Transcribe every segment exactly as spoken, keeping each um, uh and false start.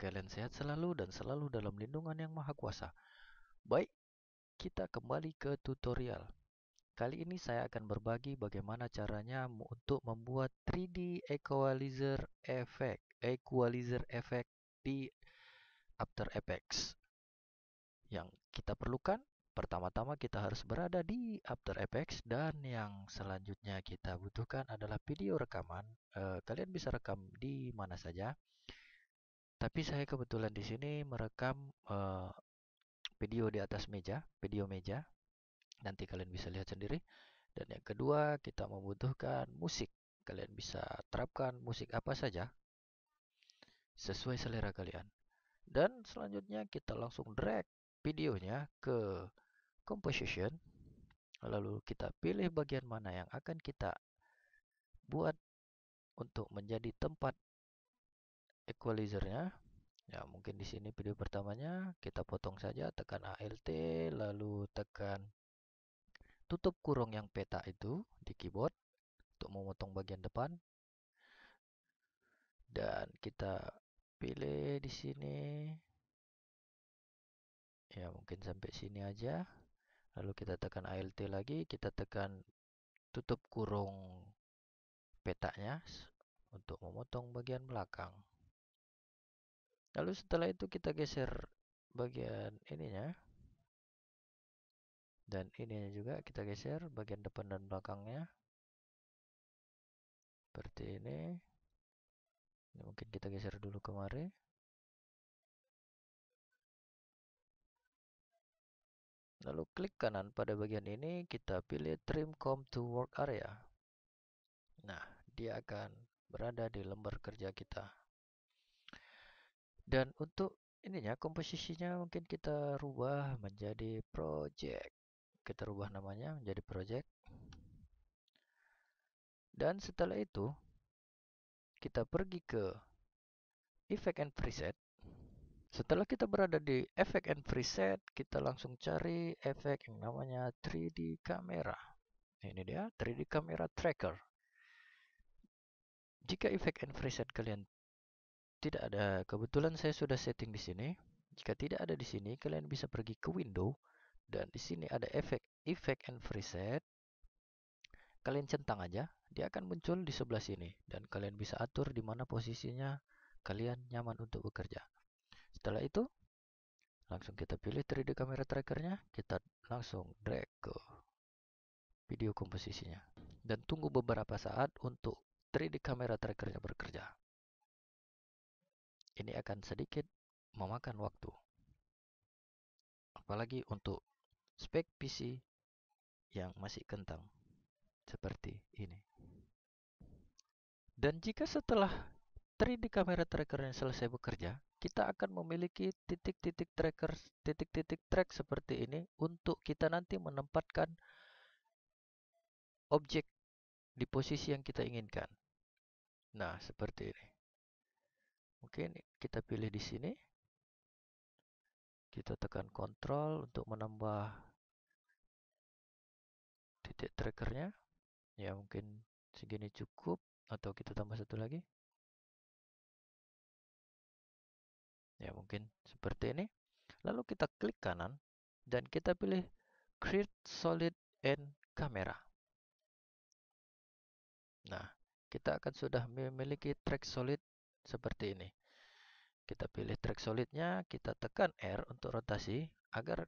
kalian sehat selalu dan selalu dalam lindungan yang maha kuasa. Baik, kita kembali ke tutorial. Kali ini saya akan berbagi bagaimana caranya untuk membuat three D Equalizer Effect, Equalizer Effect di After Effects. Yang kita perlukan, pertama-tama kita harus berada di After Effects, dan yang selanjutnya kita butuhkan adalah video rekaman. E, kalian bisa rekam di mana saja. Tapi saya kebetulan di sini merekam e, video di atas meja, video meja. Nanti kalian bisa lihat sendiri. Dan yang kedua, kita membutuhkan musik. Kalian bisa terapkan musik apa saja sesuai selera kalian. Dan selanjutnya kita langsung drag videonya ke composition, lalu kita pilih bagian mana yang akan kita buat untuk menjadi tempat equalizernya. Ya, mungkin di sini video pertamanya kita potong saja, tekan Alt lalu tekan tutup kurung yang peta itu di keyboard untuk memotong bagian depan, dan kita pilih di sini. Ya, mungkin sampai sini aja. Lalu kita tekan Alt lagi, kita tekan tutup kurung petanya untuk memotong bagian belakang. Lalu setelah itu kita geser bagian ininya. Dan ininya juga kita geser bagian depan dan belakangnya. Seperti ini. Ini mungkin kita geser dulu kemari. Lalu klik kanan pada bagian ini, kita pilih Trim Comp to Work Area. Nah, dia akan berada di lembar kerja kita. Dan untuk ininya, komposisinya mungkin kita rubah menjadi project. Kita rubah namanya menjadi project. Dan setelah itu, kita pergi ke Effect and Preset. Setelah kita berada di Effect and Preset, kita langsung cari efek yang namanya three D Camera. Ini dia, three D Camera Tracker. Jika Effect and Preset kalian tidak ada, kebetulan saya sudah setting di sini. Jika tidak ada di sini, kalian bisa pergi ke Window, dan di sini ada efek Effect and Preset. Kalian centang aja, dia akan muncul di sebelah sini, dan kalian bisa atur di mana posisinya kalian nyaman untuk bekerja. Setelah itu, langsung kita pilih three D Camera Trackernya, kita langsung drag ke video komposisinya. Dan tunggu beberapa saat untuk three D Camera Trackernya bekerja. Ini akan sedikit memakan waktu. Apalagi untuk spek P C yang masih kentang, seperti ini. Dan jika setelah three D Camera Trackernya selesai bekerja, kita akan memiliki titik-titik tracker, titik-titik track seperti ini untuk kita nanti menempatkan objek di posisi yang kita inginkan. Nah, seperti ini. Mungkin kita pilih di sini. Kita tekan Ctrl untuk menambah titik trackernya. Ya, mungkin segini cukup, atau kita tambah satu lagi. Ya, mungkin seperti ini. Lalu kita klik kanan dan kita pilih Create Solid and Camera. Nah, kita akan sudah memiliki track solid seperti ini. Kita pilih track solidnya, kita tekan R untuk rotasi agar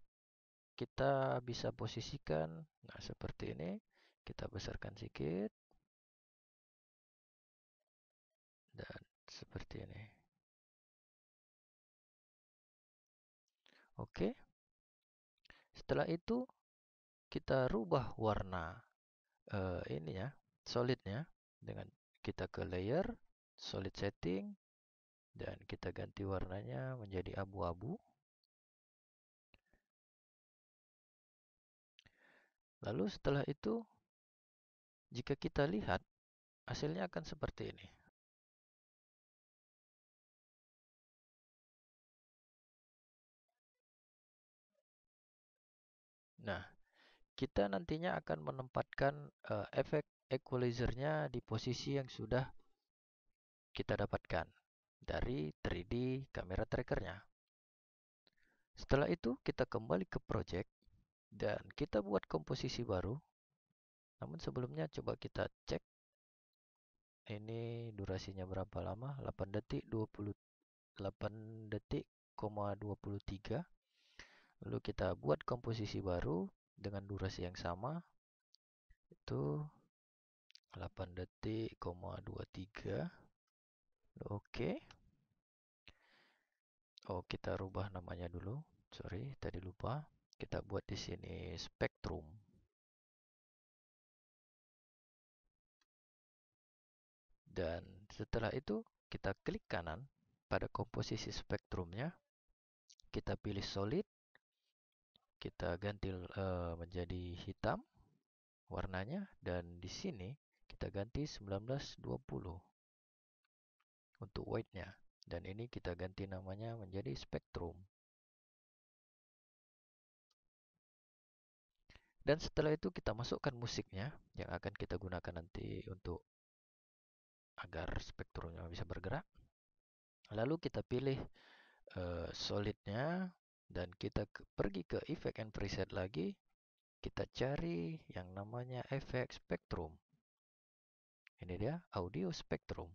kita bisa posisikan. Nah, seperti ini. Kita besarkan sedikit. Dan seperti ini. Oke, setelah itu kita rubah warna uh, ini ya, solidnya, dengan kita ke layer, solid setting, dan kita ganti warnanya menjadi abu-abu. Lalu setelah itu, jika kita lihat, hasilnya akan seperti ini. Nah, kita nantinya akan menempatkan uh, efek equalizernya di posisi yang sudah kita dapatkan. dari tiga D camera trackernya. Setelah itu kita kembali ke project dan kita buat komposisi baru. Namun sebelumnya coba kita cek ini durasinya berapa lama, delapan detik dua puluh delapan detik koma dua puluh tiga. Lalu kita buat komposisi baru dengan durasi yang sama, itu delapan detik koma dua puluh tiga. Oke. Oh, kita rubah namanya dulu. Sorry, tadi lupa. Kita buat di sini spectrum. Dan setelah itu kita klik kanan pada komposisi spektrumnya. Kita pilih solid. Kita ganti uh, menjadi hitam warnanya, dan di sini kita ganti sembilan belas dua puluh untuk white-nya, dan ini kita ganti namanya menjadi spektrum. Dan setelah itu kita masukkan musiknya yang akan kita gunakan nanti untuk agar spektrumnya bisa bergerak. Lalu kita pilih uh, solidnya. Dan kita ke, pergi ke Effect and Preset lagi. Kita cari yang namanya efek spectrum. Ini dia, audio spectrum.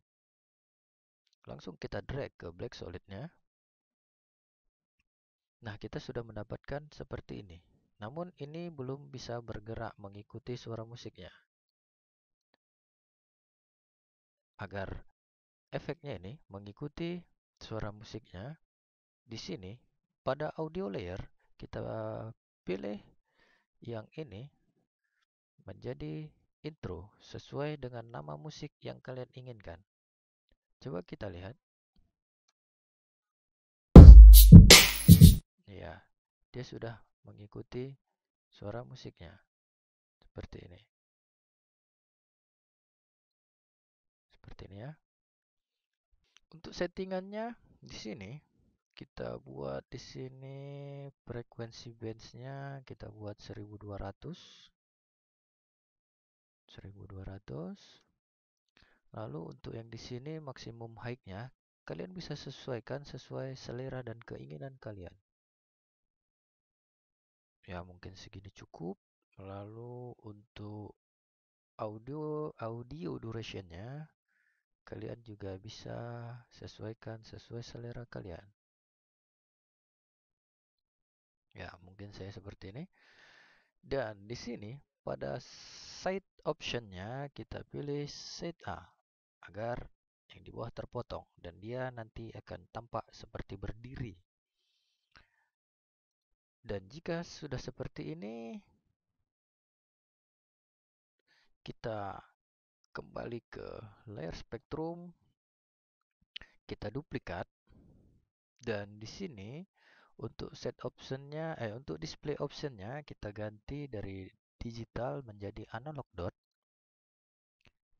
Langsung kita drag ke black solidnya. Nah, kita sudah mendapatkan seperti ini. Namun ini belum bisa bergerak mengikuti suara musiknya. Agar efeknya ini mengikuti suara musiknya, di sini pada audio layer, kita pilih yang ini menjadi intro sesuai dengan nama musik yang kalian inginkan. Coba kita lihat. Ya, dia sudah mengikuti suara musiknya. Seperti ini. Seperti ini ya. Untuk settingannya di sini, kita buat di sini frekuensi bench-nya kita buat seribu dua ratus. Lalu untuk yang di sini maksimum high-nya kalian bisa sesuaikan sesuai selera dan keinginan kalian. Ya, mungkin segini cukup. Lalu untuk audio audio duration-nya kalian juga bisa sesuaikan sesuai selera kalian. Ya, mungkin saya seperti ini. Dan di sini pada side optionnya kita pilih set A agar yang di bawah terpotong dan dia nanti akan tampak seperti berdiri. Dan jika sudah seperti ini, kita kembali ke layer spektrum, kita duplikat, dan di sini untuk set optionnya, eh untuk display optionnya kita ganti dari digital menjadi analog dot.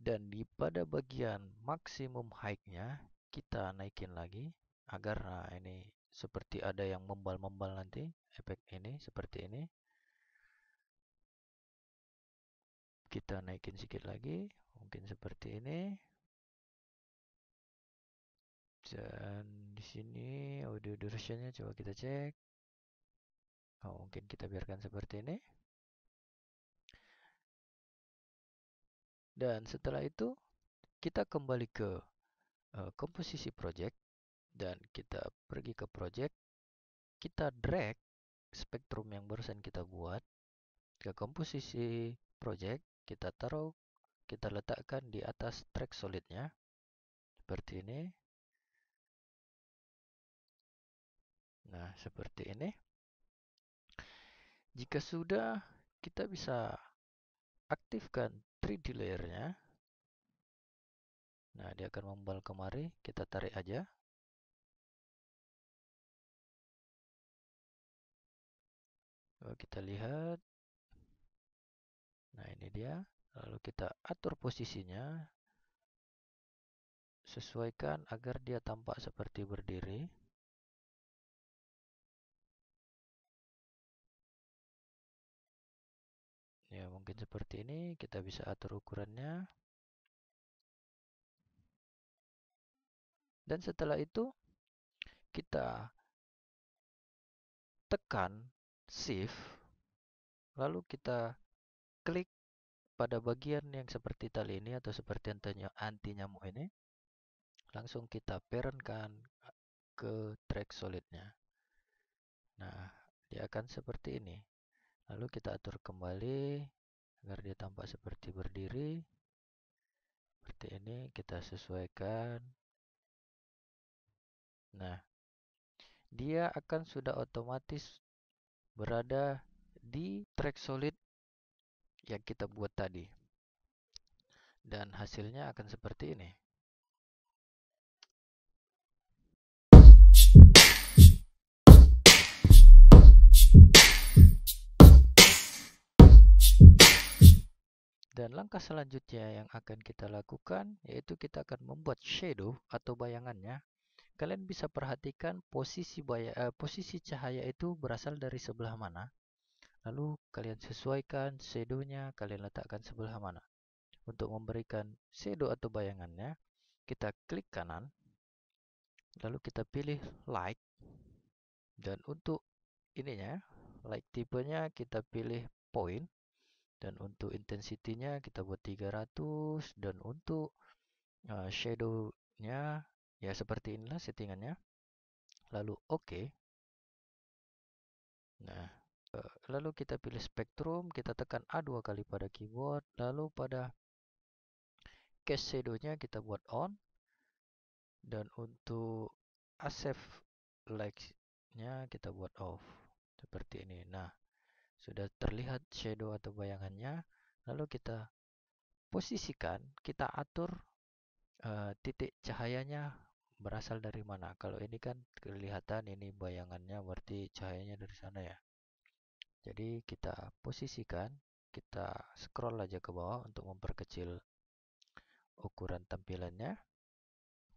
Dan di pada bagian maksimum high-nya kita naikin lagi agar nah ini seperti ada yang membal-membal nanti efek ini seperti ini. Kita naikin sedikit lagi, mungkin seperti ini. Dan di sini audio duration-nya coba kita cek. Oh, mungkin kita biarkan seperti ini. Dan setelah itu kita kembali ke uh, komposisi project dan kita pergi ke project. Kita drag spektrum yang barusan kita buat ke komposisi project, kita taruh, kita letakkan di atas track solidnya seperti ini. Nah, seperti ini. Jika sudah, kita bisa aktifkan tiga D layer-nya. Nah, dia akan membal kemari. Kita tarik aja. Lalu kita lihat. Nah, ini dia. Lalu kita atur posisinya. Sesuaikan agar dia tampak seperti berdiri. Ya, mungkin seperti ini. Kita bisa atur ukurannya. Dan setelah itu kita tekan shift, lalu kita klik pada bagian yang seperti tali ini atau seperti anti nyamuk ini. Langsung kita parentkan ke track solidnya. Nah, dia akan seperti ini. Lalu kita atur kembali agar dia tampak seperti berdiri. Seperti ini, kita sesuaikan. Nah, dia akan sudah otomatis berada di track solid yang kita buat tadi. Dan hasilnya akan seperti ini. Dan langkah selanjutnya yang akan kita lakukan yaitu kita akan membuat shadow atau bayangannya. Kalian bisa perhatikan posisi bayang, eh, posisi cahaya itu berasal dari sebelah mana. Lalu kalian sesuaikan shadow-nya, kalian letakkan sebelah mana. Untuk memberikan shadow atau bayangannya, kita klik kanan. Lalu kita pilih light. Dan untuk ininya, light tipenya kita pilih point. Dan untuk intensity-nya kita buat tiga ratus. Dan untuk uh, shadow-nya, ya seperti inilah settingannya. Lalu oke. Nah, uh, lalu kita pilih spektrum. Kita tekan A dua kali pada keyboard. Lalu pada cast shadow-nya kita buat on. Dan untuk accept light-nya kita buat off. Seperti ini. Nah, sudah terlihat shadow atau bayangannya. Lalu kita posisikan, kita atur uh, titik cahayanya berasal dari mana. Kalau ini kan kelihatan ini bayangannya, berarti cahayanya dari sana ya. Jadi kita posisikan, kita scroll aja ke bawah untuk memperkecil ukuran tampilannya.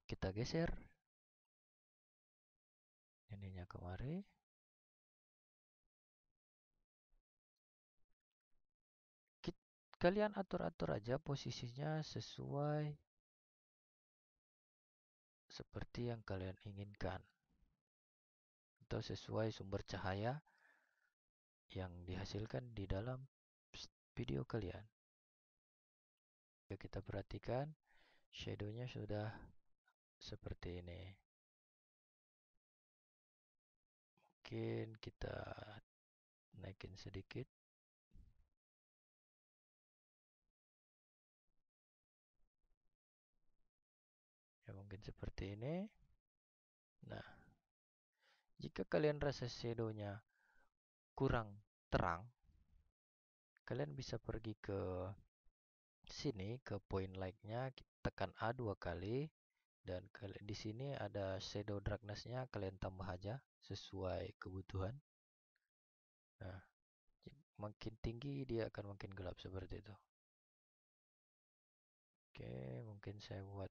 Kita geser ininya kemari. Kalian atur-atur aja posisinya sesuai seperti yang kalian inginkan atau sesuai sumber cahaya yang dihasilkan di dalam video kalian. Oke, kita perhatikan shadow-nya sudah seperti ini. Mungkin kita naikin sedikit. Mungkin seperti ini. Nah, jika kalian rasa shadow-nya kurang terang, kalian bisa pergi ke sini, ke point light-nya, tekan A dua kali, dan di sini ada shadow darkness-nya, kalian tambah aja sesuai kebutuhan. Nah, makin tinggi dia akan makin gelap seperti itu. Oke, mungkin saya buat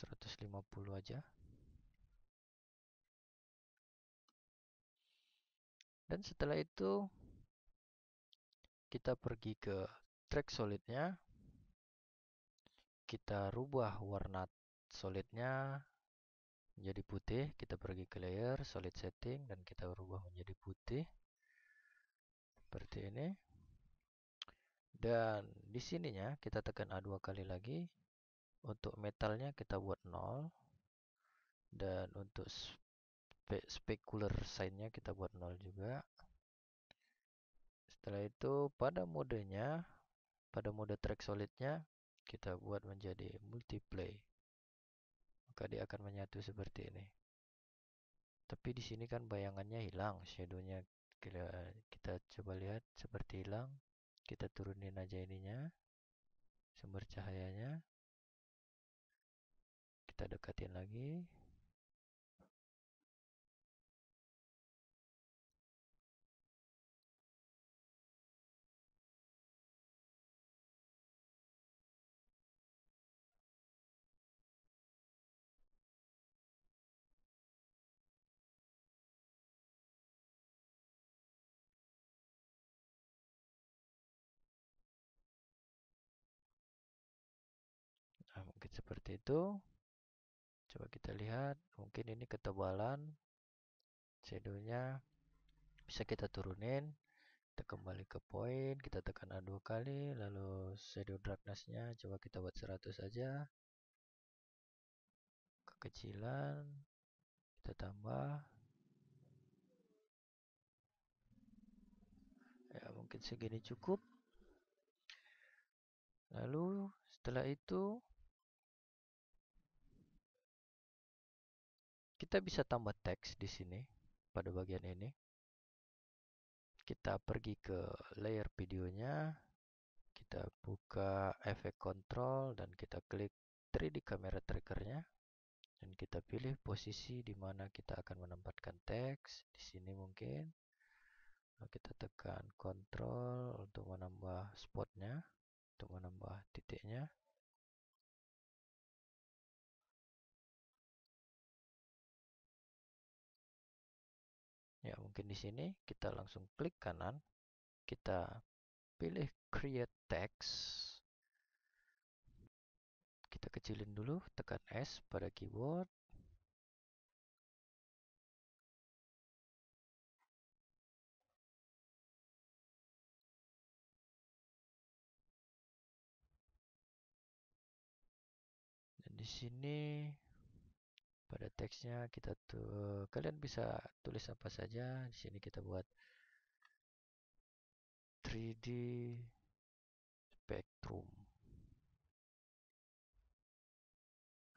seratus lima puluh aja. Dan setelah itu kita pergi ke track solidnya. Kita rubah warna solidnya menjadi putih. Kita pergi ke layer solid setting dan kita rubah menjadi putih. Seperti ini. Dan di sininya kita tekan A dua kali lagi. Untuk metalnya kita buat nol. Dan untuk spe specular sign-nya kita buat nol juga. Setelah itu pada modenya, pada mode track solidnya kita buat menjadi multiplay. Maka dia akan menyatu seperti ini. Tapi di sini kan bayangannya hilang, shadow-nya kita, kita coba lihat seperti hilang. Kita turunin aja ininya, sumber cahayanya. Kita dekatin lagi. Nah, mungkin seperti itu. Coba kita lihat, mungkin ini ketebalan shadownya bisa kita turunin. Kita kembali ke point, kita tekan A dua kali, lalu shadow darkness-nya coba kita buat seratus aja. Kekecilan, kita tambah. Ya, mungkin segini cukup. Lalu setelah itu kita bisa tambah teks di sini pada bagian ini. Kita pergi ke layer videonya, kita buka efek kontrol dan kita klik tiga D camera trackernya dan kita pilih posisi di mana kita akan menempatkan teks di sini mungkin. Lalu kita tekan kontrol untuk menambah spotnya, untuk menambah titiknya. Ya, mungkin di sini kita langsung klik kanan, kita pilih Create Text. Kita kecilin dulu, tekan S pada keyboard. Dan di sini pada teksnya kita tuh, kalian bisa tulis apa saja. Di sini kita buat tiga D spectrum.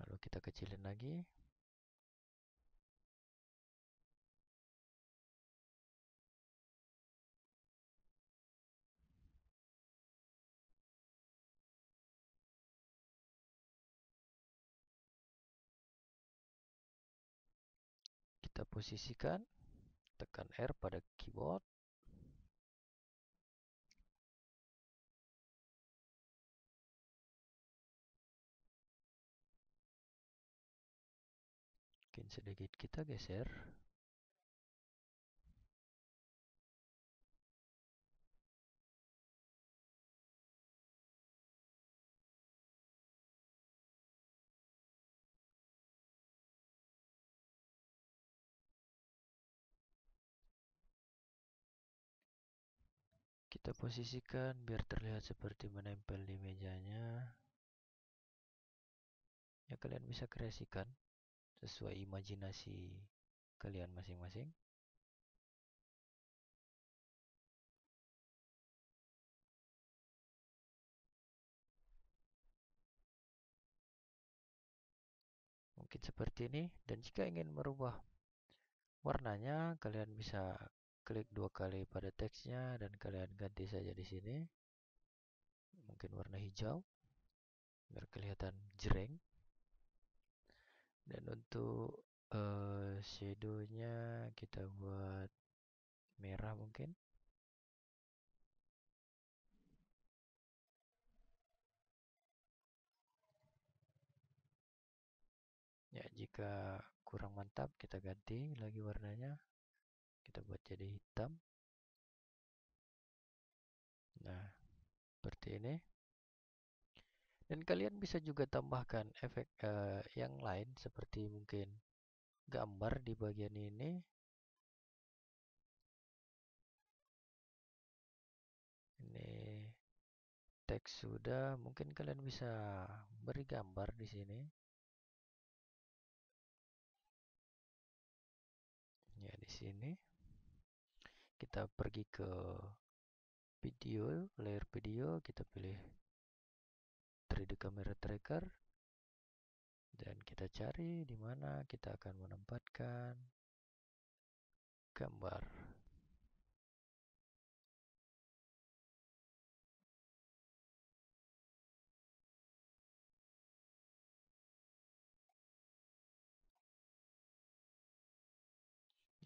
Lalu kita kecilin lagi. Kita posisikan, tekan R pada keyboard. Mungkin sedikit kita geser. Kita posisikan biar terlihat seperti menempel di mejanya. Ya, kalian bisa kreasikan sesuai imajinasi kalian masing-masing. Mungkin seperti ini. Dan jika ingin merubah warnanya, kalian bisa klik dua kali pada teksnya dan kalian ganti saja di sini. Mungkin warna hijau biar kelihatan jreng. Dan untuk uh, shadownya kita buat merah mungkin. Ya, jika kurang mantap kita ganti lagi warnanya. Kita buat jadi hitam. Nah, seperti ini. Dan kalian bisa juga tambahkan efek uh, yang lain seperti mungkin gambar di bagian ini. Ini teks sudah, mungkin kalian bisa beri gambar di sini. Ya, di sini kita pergi ke video, layer video, kita pilih tiga D camera tracker dan kita cari di mana kita akan menempatkan gambar.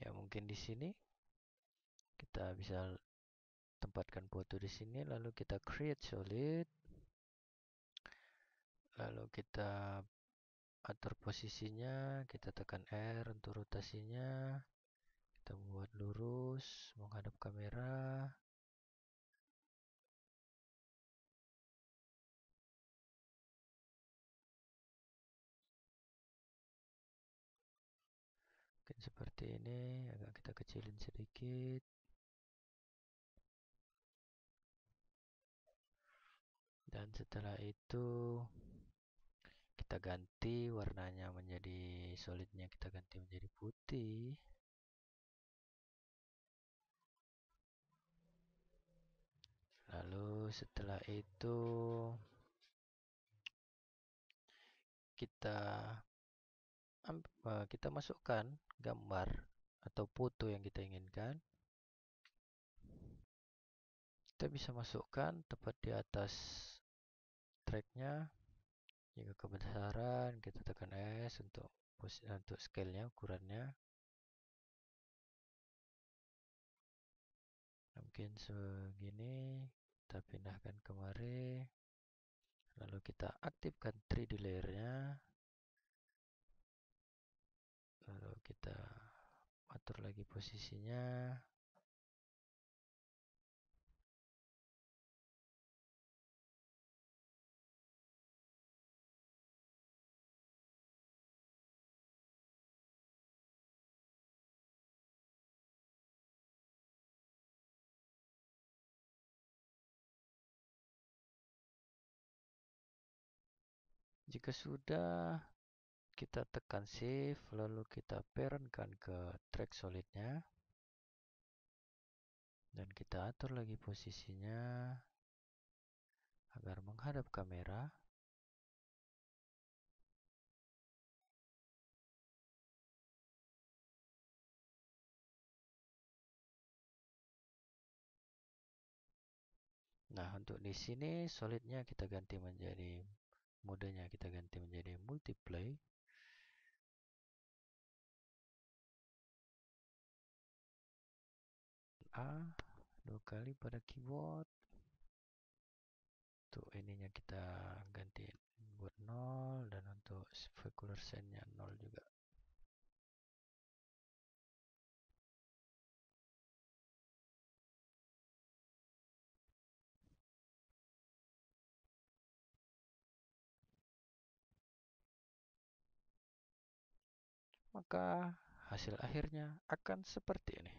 Ya, mungkin di sini kita bisa tempatkan foto di sini, lalu kita create solid, lalu kita atur posisinya, kita tekan R untuk rotasinya, kita buat lurus menghadap kamera. seperti ini, agak kita kecilin sedikit. Dan setelah itu kita ganti warnanya menjadi solidnya, kita ganti menjadi putih. Lalu setelah itu kita kita masukkan gambar atau foto yang kita inginkan. Kita bisa masukkan tepat di atas tracknya. Jika kebesaran kita tekan S untuk untuk scale-nya, ukurannya. Mungkin segini, kita pindahkan kemari. Lalu kita aktifkan tiga D layer-nya. Lalu kita atur lagi posisinya. Jika sudah, kita tekan Shift, lalu kita parentkan ke track solidnya. Dan kita atur lagi posisinya agar menghadap kamera. Nah, untuk di sini solidnya kita ganti menjadi... modenya kita ganti menjadi multiply. A dua kali pada keyboard. Untuk ininya kita ganti buat nol, dan untuk specular sign-nya nol juga. Maka hasil akhirnya akan seperti ini.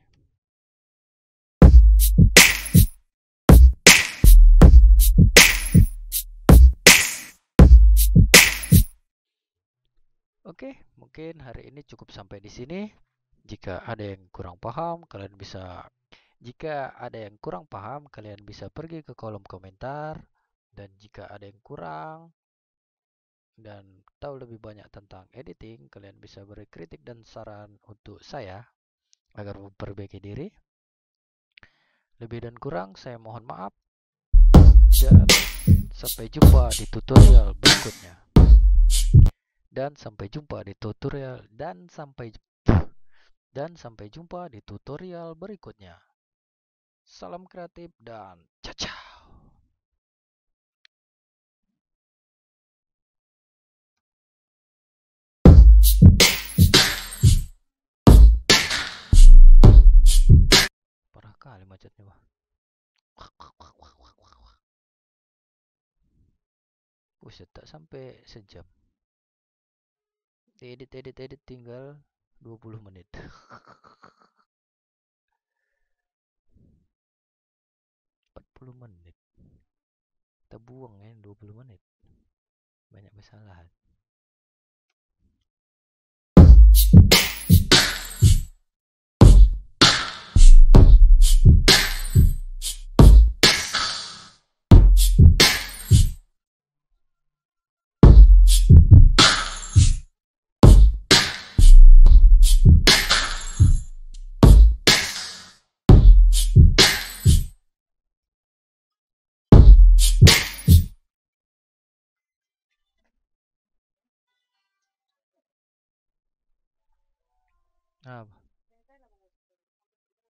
Oke, mungkin hari ini cukup sampai di sini. Jika ada yang kurang paham, kalian bisa jika ada yang kurang paham, kalian bisa pergi ke kolom komentar, dan jika ada yang kurang dan tahu lebih banyak tentang editing, kalian bisa beri kritik dan saran untuk saya agar memperbaiki diri. Lebih dan kurang saya mohon maaf, dan sampai jumpa di tutorial berikutnya. Dan sampai jumpa di tutorial dan sampai dan sampai jumpa di tutorial berikutnya. Salam kreatif dan ciao. Kali macetnya, wah. Buset, tak sampai sejam. Edit, edit, edit tinggal dua puluh menit. empat puluh menit. Kita buang ya dua puluh menit. Banyak kesalahan. Ah,